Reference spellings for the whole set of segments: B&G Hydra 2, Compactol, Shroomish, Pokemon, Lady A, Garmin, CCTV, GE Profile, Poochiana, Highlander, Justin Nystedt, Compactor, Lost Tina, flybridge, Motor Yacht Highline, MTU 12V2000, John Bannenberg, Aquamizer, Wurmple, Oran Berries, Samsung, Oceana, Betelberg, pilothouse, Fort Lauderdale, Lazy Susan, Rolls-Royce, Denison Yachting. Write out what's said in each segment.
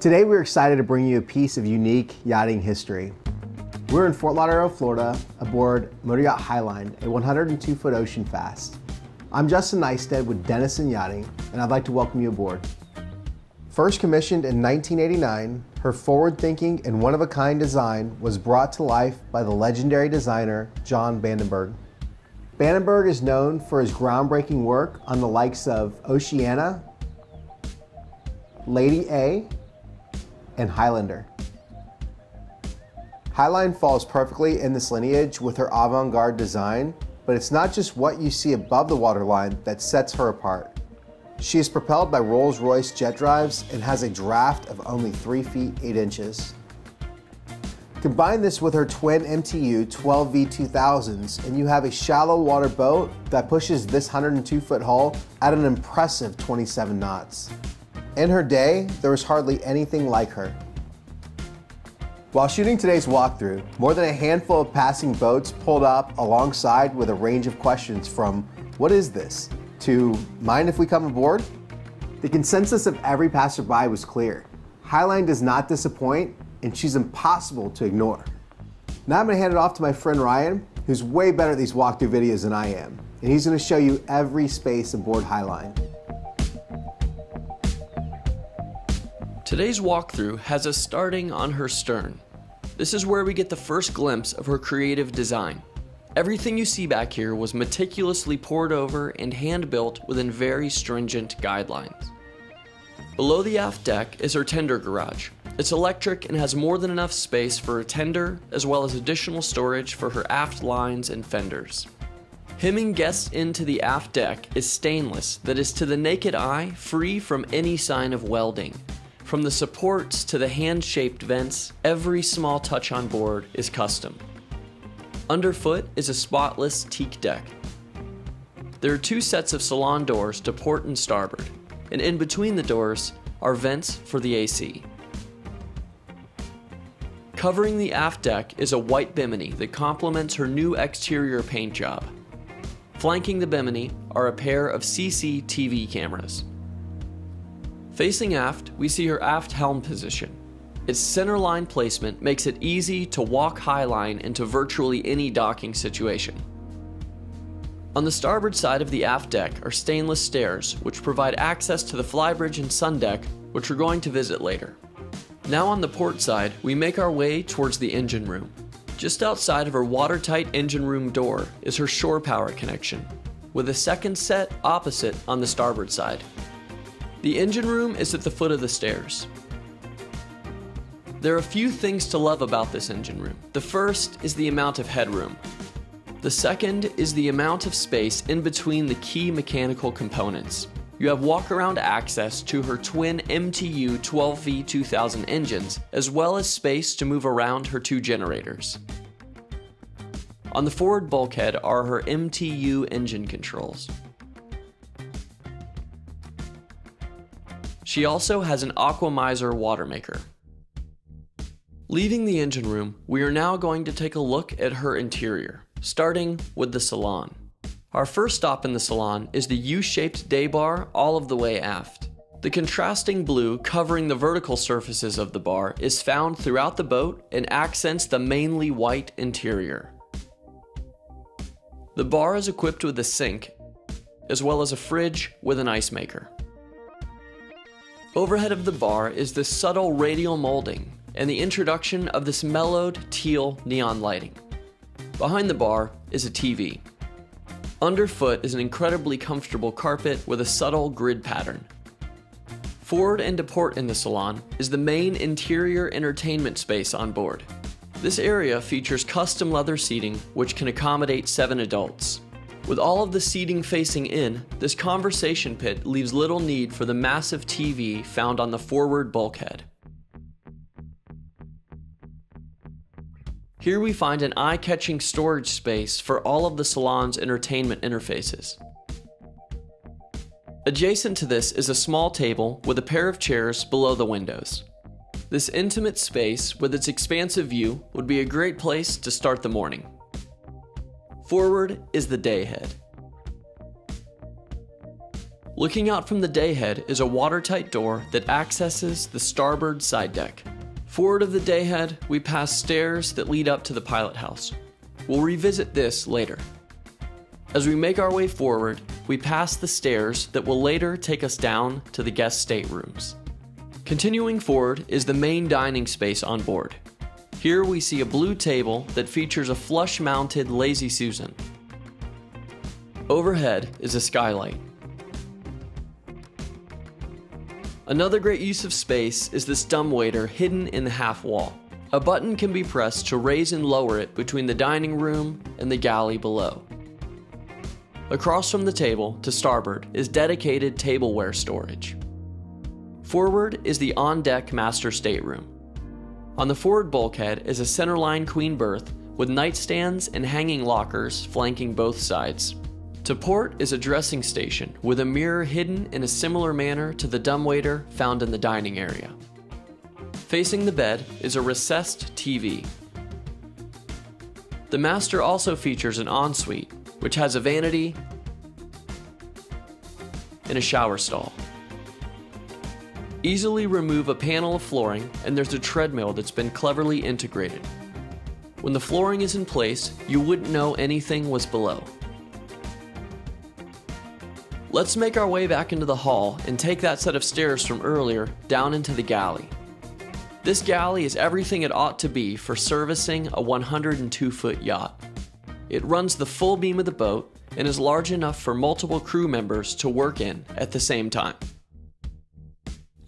Today we're excited to bring you a piece of unique yachting history. We're in Fort Lauderdale, Florida, aboard Motor Yacht Highline, a 102-foot ocean fast. I'm Justin Nystedt with Denison Yachting, and I'd like to welcome you aboard. First commissioned in 1989, her forward-thinking and one-of-a-kind design was brought to life by the legendary designer John Bannenberg. Bannenberg is known for his groundbreaking work on the likes of Oceana, Lady A, and Highlander. Highline falls perfectly in this lineage with her avant-garde design, but it's not just what you see above the waterline that sets her apart. She is propelled by Rolls-Royce jet drives and has a draft of only 3 feet 8 inches. Combine this with her twin MTU 12V2000s and you have a shallow water boat that pushes this 102-foot hull at an impressive 27 knots. In her day, there was hardly anything like her. While shooting today's walkthrough, more than a handful of passing boats pulled up alongside with a range of questions from, "What is this?" to, "Mind if we come aboard?" The consensus of every passerby was clear. Highline does not disappoint, and she's impossible to ignore. Now I'm gonna hand it off to my friend Ryan, who's way better at these walkthrough videos than I am, and he's gonna show you every space aboard Highline. Today's walkthrough has us starting on her stern. This is where we get the first glimpse of her creative design. Everything you see back here was meticulously poured over and hand-built within very stringent guidelines. Below the aft deck is her tender garage. It's electric and has more than enough space for a tender, as well as additional storage for her aft lines and fenders. Hemming guests into the aft deck is stainless that is to the naked eye free from any sign of welding. From the supports to the hand-shaped vents, every small touch on board is custom. Underfoot is a spotless teak deck. There are 2 sets of salon doors to port and starboard, and in between the doors are vents for the AC. Covering the aft deck is a white bimini that complements her new exterior paint job. Flanking the bimini are a pair of CCTV cameras. Facing aft, we see her aft helm position. Its centerline placement makes it easy to walk Highline into virtually any docking situation. On the starboard side of the aft deck are stainless stairs, which provide access to the flybridge and sun deck, which we're going to visit later. Now on the port side, we make our way towards the engine room. Just outside of her watertight engine room door is her shore power connection, with a second set opposite on the starboard side. The engine room is at the foot of the stairs. There are a few things to love about this engine room. The first is the amount of headroom. The second is the amount of space in between the key mechanical components. You have walk-around access to her twin MTU 12V2000 engines, as well as space to move around her 2 generators. On the forward bulkhead are her MTU engine controls. She also has an Aquamizer water maker. Leaving the engine room, we are now going to take a look at her interior, starting with the salon. Our first stop in the salon is the U-shaped day bar all of the way aft. The contrasting blue covering the vertical surfaces of the bar is found throughout the boat and accents the mainly white interior. The bar is equipped with a sink, as well as a fridge with an ice maker. Overhead of the bar is this subtle radial molding and the introduction of this mellowed teal neon lighting. Behind the bar is a TV. Underfoot is an incredibly comfortable carpet with a subtle grid pattern. Forward and to port in the salon is the main interior entertainment space on board. This area features custom leather seating which can accommodate 7 adults. With all of the seating facing in, this conversation pit leaves little need for the massive TV found on the forward bulkhead. Here we find an eye-catching storage space for all of the salon's entertainment interfaces. Adjacent to this is a small table with a pair of chairs below the windows. This intimate space, with its expansive view, would be a great place to start the morning. Forward is the day head. Looking out from the dayhead is a watertight door that accesses the starboard side deck. Forward of the dayhead, we pass stairs that lead up to the pilot house. We'll revisit this later. As we make our way forward, we pass the stairs that will later take us down to the guest staterooms. Continuing forward is the main dining space on board. Here we see a blue table that features a flush-mounted Lazy Susan. Overhead is a skylight. Another great use of space is this dumbwaiter hidden in the half wall. A button can be pressed to raise and lower it between the dining room and the galley below. Across from the table, to starboard, is dedicated tableware storage. Forward is the on-deck master stateroom. On the forward bulkhead is a centerline queen berth with nightstands and hanging lockers flanking both sides. To port is a dressing station with a mirror hidden in a similar manner to the dumbwaiter found in the dining area. Facing the bed is a recessed TV. The master also features an ensuite, which has a vanity and a shower stall. Easily remove a panel of flooring, and there's a treadmill that's been cleverly integrated. When the flooring is in place, you wouldn't know anything was below. Let's make our way back into the hall and take that set of stairs from earlier down into the galley. This galley is everything it ought to be for servicing a 102-foot yacht. It runs the full beam of the boat and is large enough for multiple crew members to work in at the same time.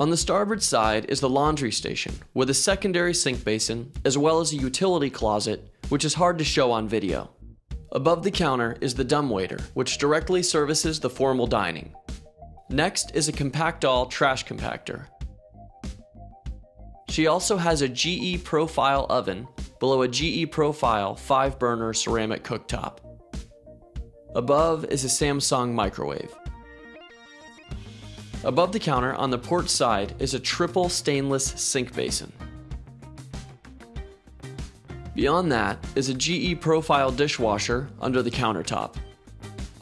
On the starboard side is the laundry station, with a secondary sink basin, as well as a utility closet, which is hard to show on video. Above the counter is the dumbwaiter, which directly services the formal dining. Next is a Compactol trash compactor. She also has a GE Profile oven, below a GE Profile 5-burner ceramic cooktop. Above is a Samsung microwave. Above the counter on the port side is a triple stainless sink basin. Beyond that is a GE Profile dishwasher under the countertop.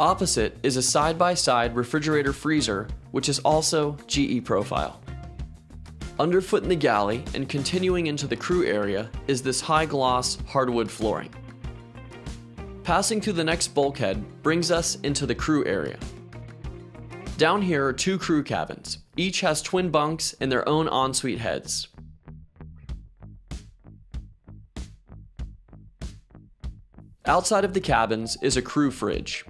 Opposite is a side-by-side refrigerator freezer, which is also GE Profile. Underfoot in the galley and continuing into the crew area is this high-gloss hardwood flooring. Passing through the next bulkhead brings us into the crew area. Down here are two crew cabins. Each has twin bunks and their own ensuite heads. Outside of the cabins is a crew fridge.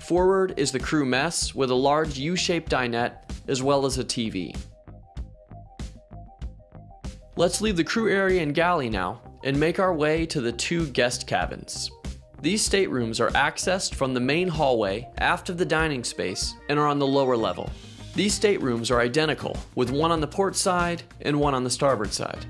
Forward is the crew mess with a large U-shaped dinette as well as a TV. Let's leave the crew area and galley now and make our way to the two guest cabins. These staterooms are accessed from the main hallway aft of the dining space and are on the lower level. These staterooms are identical, with one on the port side and one on the starboard side.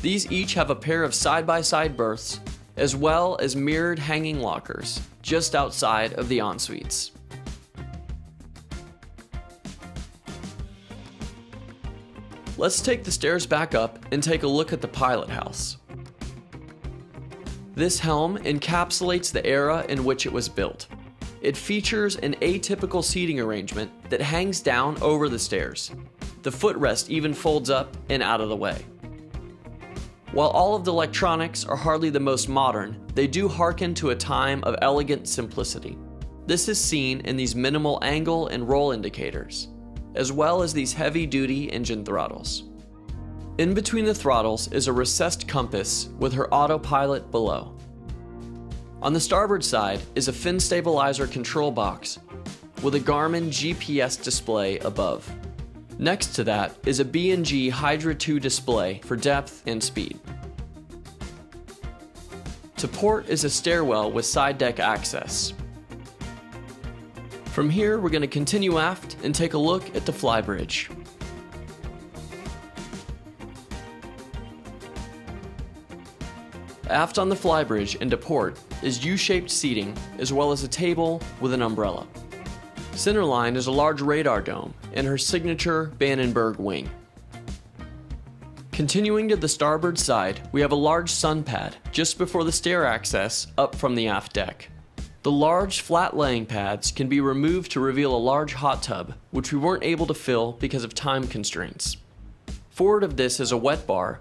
These each have a pair of side-by-side berths, as well as mirrored hanging lockers just outside of the ensuites. Let's take the stairs back up and take a look at the pilot house. This helm encapsulates the era in which it was built. It features an atypical seating arrangement that hangs down over the stairs. The footrest even folds up and out of the way. While all of the electronics are hardly the most modern, they do hearken to a time of elegant simplicity. This is seen in these minimal angle and roll indicators, as well as these heavy-duty engine throttles. In between the throttles is a recessed compass with her autopilot below. On the starboard side is a fin stabilizer control box with a Garmin GPS display above. Next to that is a B&G Hydra 2 display for depth and speed. To port is a stairwell with side deck access. From here, we're going to continue aft and take a look at the flybridge. Aft on the flybridge and to port is U-shaped seating, as well as a table with an umbrella. Centerline is a large radar dome and her signature Bannenberg wing. Continuing to the starboard side, we have a large sun pad just before the stair access up from the aft deck. The large flat laying pads can be removed to reveal a large hot tub, which we weren't able to fill because of time constraints. Forward of this is a wet bar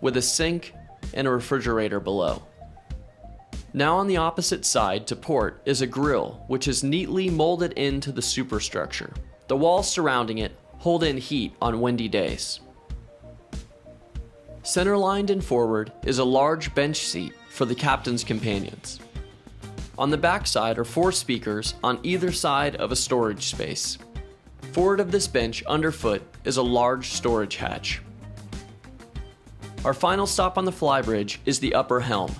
with a sink and a refrigerator below. Now on the opposite side to port is a grill, which is neatly molded into the superstructure. The walls surrounding it hold in heat on windy days. Centerlined and forward is a large bench seat for the captain's companions. On the backside are four speakers on either side of a storage space. Forward of this bench, underfoot, is a large storage hatch. Our final stop on the flybridge is the upper helm.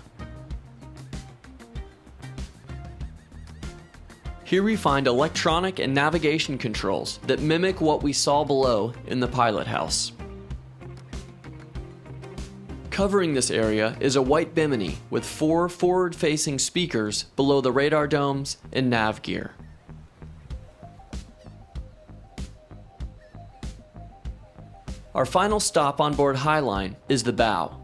Here we find electronic and navigation controls that mimic what we saw below in the pilot house. Covering this area is a white bimini with four forward-facing speakers below the radar domes and nav gear. Our final stop on board Highline is the bow.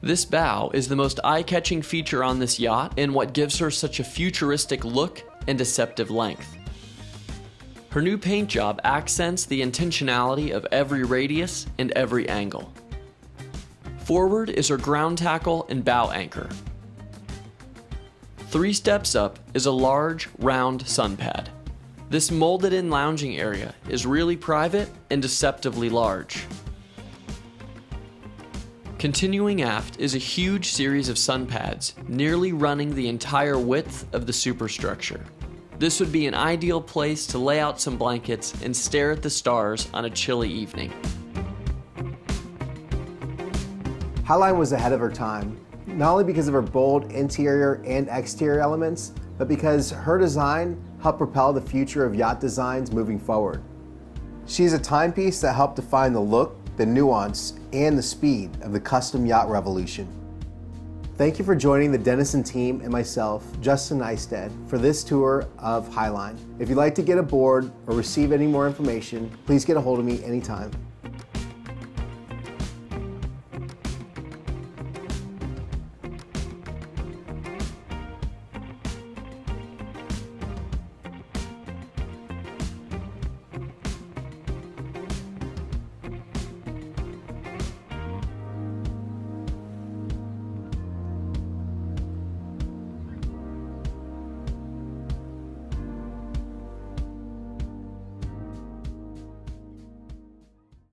This bow is the most eye-catching feature on this yacht and what gives her such a futuristic look and deceptive length. Her new paint job accents the intentionality of every radius and every angle. Forward is her ground tackle and bow anchor. Three steps up is a large, round sunpad. This molded-in lounging area is really private and deceptively large. Continuing aft is a huge series of sunpads, nearly running the entire width of the superstructure. This would be an ideal place to lay out some blankets and stare at the stars on a chilly evening. Highline was ahead of her time, not only because of her bold interior and exterior elements, but because her design helped propel the future of yacht designs moving forward. She's a timepiece that helped define the look, the nuance, and the speed of the custom yacht revolution. Thank you for joining the Denison team and myself, Justin Nystedt, for this tour of Highline. If you'd like to get aboard or receive any more information, please get a hold of me anytime.